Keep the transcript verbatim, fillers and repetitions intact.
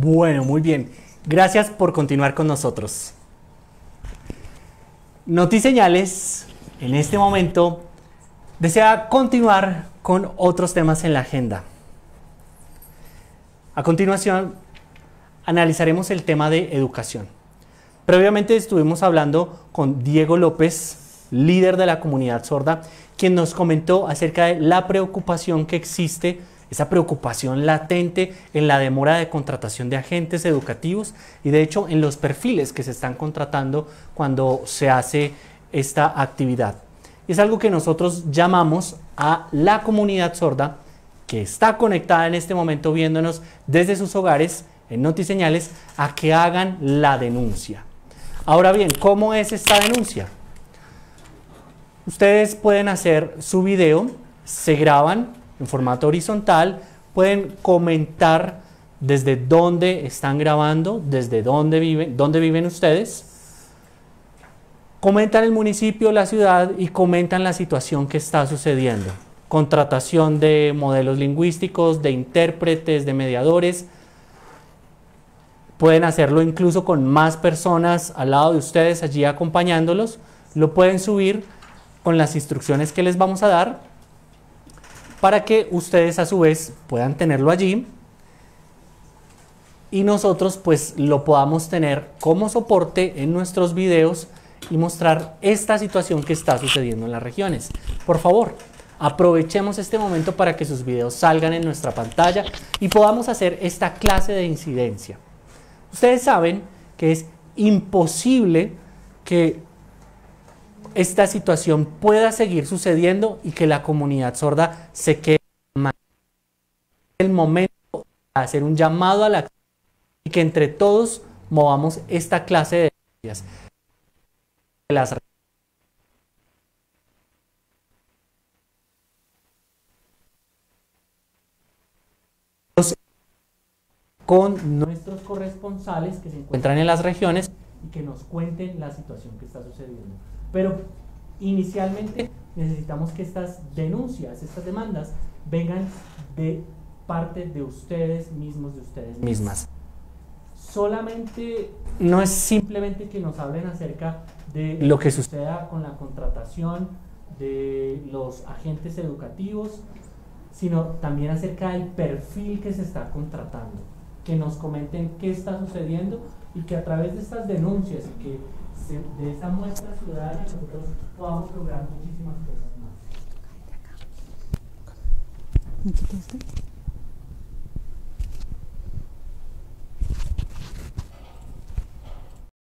Bueno, muy bien. Gracias por continuar con nosotros. NotiSeñales, en este momento, desea continuar con otros temas en la agenda. A continuación, analizaremos el tema de educación. Previamente estuvimos hablando con Diego López, líder de la comunidad sorda, quien nos comentó acerca de la preocupación que existe, esa preocupación latente en la demora de contratación de agentes educativos y de hecho en los perfiles que se están contratando cuando se hace esta actividad. Es algo que nosotros llamamos a la comunidad sorda que está conectada en este momento viéndonos desde sus hogares en NotiSeñales a que hagan la denuncia. Ahora bien, ¿cómo es esta denuncia? Ustedes pueden hacer su video, se graban en formato horizontal, pueden comentar desde dónde están grabando, desde dónde viven, dónde viven ustedes. Comentan el municipio, la ciudad y comentan la situación que está sucediendo. Contratación de modelos lingüísticos, de intérpretes, de mediadores. Pueden hacerlo incluso con más personas al lado de ustedes, allí acompañándolos. Lo pueden subir con las instrucciones que les vamos a dar para que ustedes a su vez puedan tenerlo allí y nosotros pues lo podamos tener como soporte en nuestros videos y mostrar esta situación que está sucediendo en las regiones. Por favor, aprovechemos este momento para que sus videos salgan en nuestra pantalla y podamos hacer esta clase de incidencia. Ustedes saben que es imposible que esta situación pueda seguir sucediendo y que la comunidad sorda se quede mal. Es el momento de hacer un llamado a la acción y que entre todos movamos esta clase de ideas. Las con nuestros corresponsales que se encuentran en las regiones y que nos cuenten la situación que está sucediendo. Pero inicialmente necesitamos que estas denuncias, estas demandas, vengan de parte de ustedes mismos, de ustedes mismas. Solamente no es simplemente que nos hablen acerca de lo que suceda con la contratación de los agentes educativos, sino también acerca del perfil que se está contratando, que nos comenten qué está sucediendo y que a través de estas denuncias y que se, de esta muestra ciudadana nosotros podamos lograr muchísimas cosas más.